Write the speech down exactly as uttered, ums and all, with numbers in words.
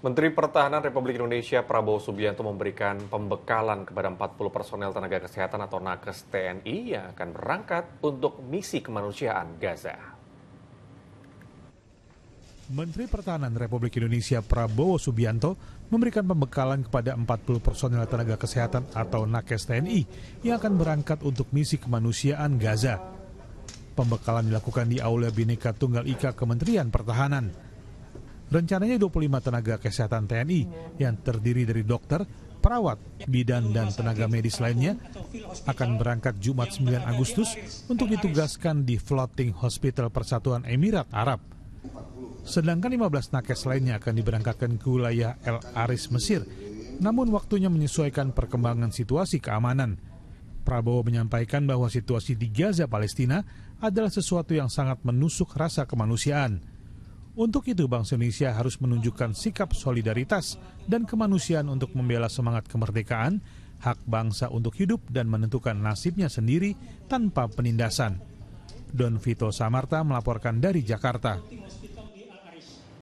Menteri Pertahanan Republik Indonesia Prabowo Subianto memberikan pembekalan kepada empat puluh personel tenaga kesehatan atau Nakes T N I yang akan berangkat untuk misi kemanusiaan Gaza. Menteri Pertahanan Republik Indonesia Prabowo Subianto memberikan pembekalan kepada empat puluh personel tenaga kesehatan atau Nakes T N I yang akan berangkat untuk misi kemanusiaan Gaza. Pembekalan dilakukan di Aula Bhinneka Tunggal Ika Kementerian Pertahanan. Rencananya dua puluh lima tenaga kesehatan T N I yang terdiri dari dokter, perawat, bidan, dan tenaga medis lainnya akan berangkat Jumat sembilan Agustus untuk ditugaskan di Floating Hospital Persatuan Emirat Arab. Sedangkan lima belas nakes lainnya akan diberangkatkan ke wilayah El Aris, Mesir, namun waktunya menyesuaikan perkembangan situasi keamanan. Prabowo menyampaikan bahwa situasi di Gaza, Palestina adalah sesuatu yang sangat menusuk rasa kemanusiaan. Untuk itu, bangsa Indonesia harus menunjukkan sikap solidaritas dan kemanusiaan untuk membela semangat kemerdekaan, hak bangsa untuk hidup dan menentukan nasibnya sendiri tanpa penindasan. Don Vito Samarta melaporkan dari Jakarta.